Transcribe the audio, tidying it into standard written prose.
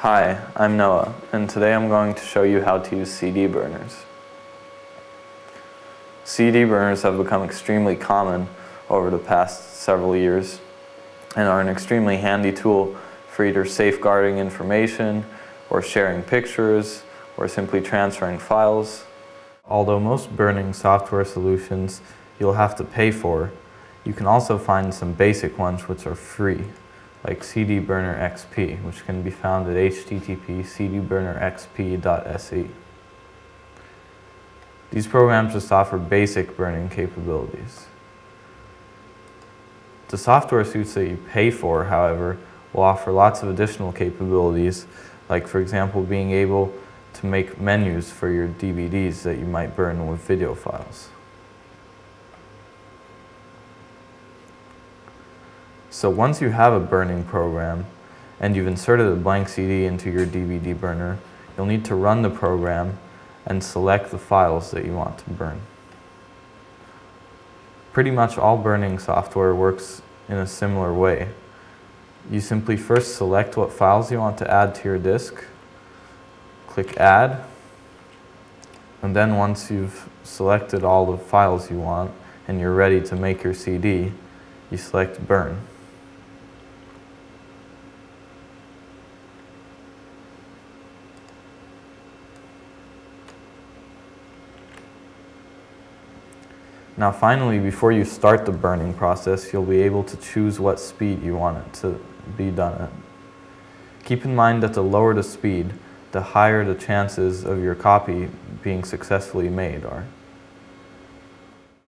Hi, I'm Noah, and today I'm going to show you how to use CD burners. CD burners have become extremely common over the past several years and are an extremely handy tool for either safeguarding information or sharing pictures or simply transferring files. Although most burning software solutions you'll have to pay for, you can also find some basic ones which are free, like CD Burner XP, which can be found at http://cdburnerxp.se. These programs just offer basic burning capabilities. The software suites that you pay for, however, will offer lots of additional capabilities, like, for example, being able to make menus for your DVDs that you might burn with video files. So once you have a burning program and you've inserted a blank CD into your DVD burner, you'll need to run the program and select the files that you want to burn. Pretty much all burning software works in a similar way. You simply first select what files you want to add to your disk, click Add, and then once you've selected all the files you want and you're ready to make your CD, you select Burn. Now finally, before you start the burning process, you'll be able to choose what speed you want it to be done at. Keep in mind that the lower the speed, the higher the chances of your copy being successfully made are.